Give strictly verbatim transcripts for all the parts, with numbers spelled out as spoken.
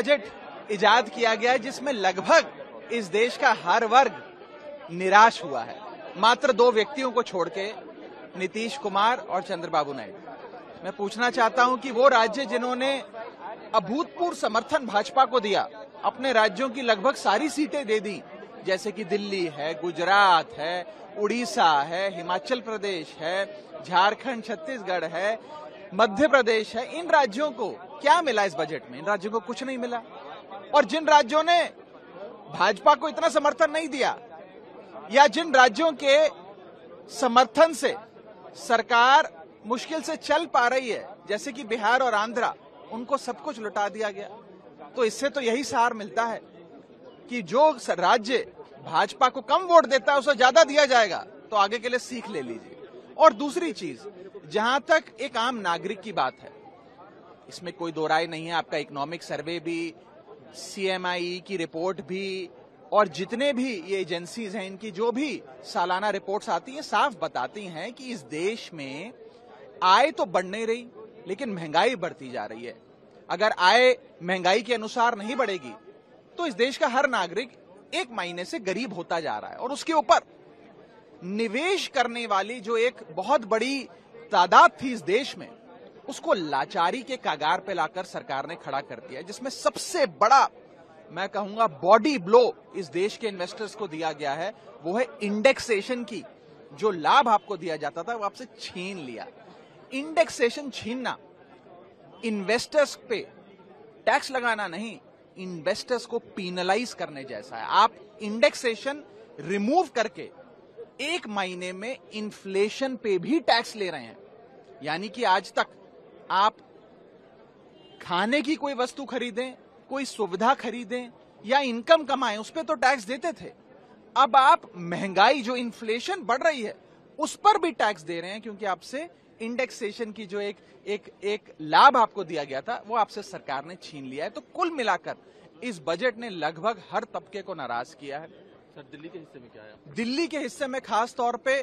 Budget इजाद किया गया है जिसमें लगभग इस देश का हर वर्ग निराश हुआ है, मात्र दो व्यक्तियों को छोड़ के, नीतीश कुमार और चंद्रबाबू नायडू। मैं पूछना चाहता हूं कि वो राज्य जिन्होंने अभूतपूर्व समर्थन भाजपा को दिया, अपने राज्यों की लगभग सारी सीटें दे दी, जैसे कि दिल्ली है, गुजरात है, उड़ीसा है, हिमाचल प्रदेश है, झारखंड, छत्तीसगढ़ है, मध्य प्रदेश है, इन राज्यों को क्या मिला इस बजट में? इन राज्यों को कुछ नहीं मिला। और जिन राज्यों ने भाजपा को इतना समर्थन नहीं दिया या जिन राज्यों के समर्थन से सरकार मुश्किल से चल पा रही है, जैसे कि बिहार और आंध्रा, उनको सब कुछ लुटा दिया गया। तो इससे तो यही सार मिलता है कि जो राज्य भाजपा को कम वोट देता है उसे ज्यादा दिया जाएगा, तो आगे के लिए सीख ले लीजिए। और दूसरी चीज, जहां तक एक आम नागरिक की बात है, इसमें कोई दो राय नहीं है। आपका इकोनॉमिक सर्वे भी, सी एम आई की रिपोर्ट भी, और जितने भी ये एजेंसीज हैं इनकी जो भी सालाना रिपोर्ट्स आती हैं, साफ बताती हैं कि इस देश में आय तो बढ़ नहीं रही, लेकिन महंगाई बढ़ती जा रही है। अगर आय महंगाई के अनुसार नहीं बढ़ेगी तो इस देश का हर नागरिक एक महीने से गरीब होता जा रहा है। और उसके ऊपर निवेश करने वाली जो एक बहुत बड़ी तादाद थी इस देश में, उसको लाचारी के कगार पर लाकर सरकार ने खड़ा कर दिया, जिसमें सबसे बड़ा, मैं कहूंगा, बॉडी ब्लो इस देश के इन्वेस्टर्स को दिया गया है। वो है इंडेक्सेशन की, जो लाभ आपको दिया जाता था वो आपसे छीन लिया। इंडेक्सेशन छीनना, इन्वेस्टर्स पे टैक्स लगाना नहीं, इन्वेस्टर्स को पीनलाइज करने जैसा है। आप इंडेक्सेशन रिमूव करके एक महीने में इन्फ्लेशन पे भी टैक्स ले रहे हैं। यानी कि आज तक आप खाने की कोई वस्तु खरीदें, कोई सुविधा खरीदें या इनकम कमाएं, उस पर तो टैक्स देते थे। अब आप महंगाई, जो इन्फ्लेशन बढ़ रही है, उस पर भी टैक्स दे रहे हैं, क्योंकि आपसे इंडेक्सेशन की जो एक एक एक लाभ आपको दिया गया था वो आपसे सरकार ने छीन लिया है। तो कुल मिलाकर इस बजट ने लगभग हर तबके को नाराज किया है। सर, दिल्ली के हिस्से में क्या है? दिल्ली के हिस्से में खास तौर पे,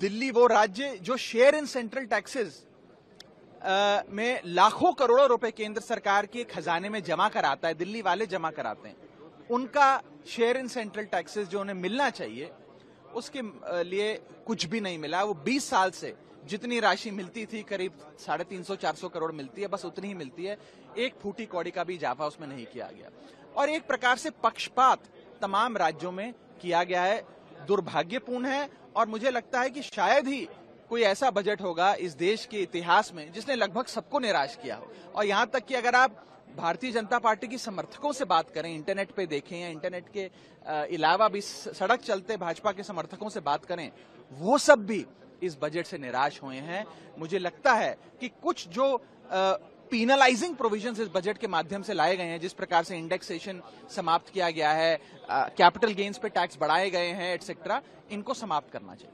दिल्ली वो राज्य जो शेयर इन सेंट्रल टैक्सेस में लाखों करोड़ों रुपए केंद्र सरकार के खजाने में जमा कराता है, दिल्ली वाले जमा कराते हैं, उनका शेयर इन सेंट्रल टैक्सेस जो उन्हें मिलना चाहिए उसके लिए कुछ भी नहीं मिला। वो बीस साल से जितनी राशि मिलती थी, करीब साढ़े तीन सौ चार सौ करोड़ मिलती है, बस उतनी ही मिलती है। एक फूटी कौड़ी का भी इजाफा उसमें नहीं किया गया। और एक प्रकार से पक्षपात तमाम राज्यों में किया गया है, दुर्भाग्यपूर्ण है। और मुझे लगता है कि शायद ही कोई ऐसा बजट होगा इस देश के इतिहास में जिसने लगभग सबको निराश किया हो। और यहां तक कि अगर आप भारतीय जनता पार्टी की समर्थकों से बात करें, इंटरनेट पे देखें या इंटरनेट के अलावा भी सड़क चलते भाजपा के समर्थकों से बात करें, वो सब भी इस बजट से निराश हुए हैं। मुझे लगता है कि कुछ जो आ, पीनलाइजिंग प्रोविजंस इस बजट के माध्यम से लाए गए हैं, जिस प्रकार से इंडेक्सेशन समाप्त किया गया है, कैपिटल गेंस पे टैक्स बढ़ाए गए हैं, एटसेट्रा, इनको समाप्त करना चाहिए।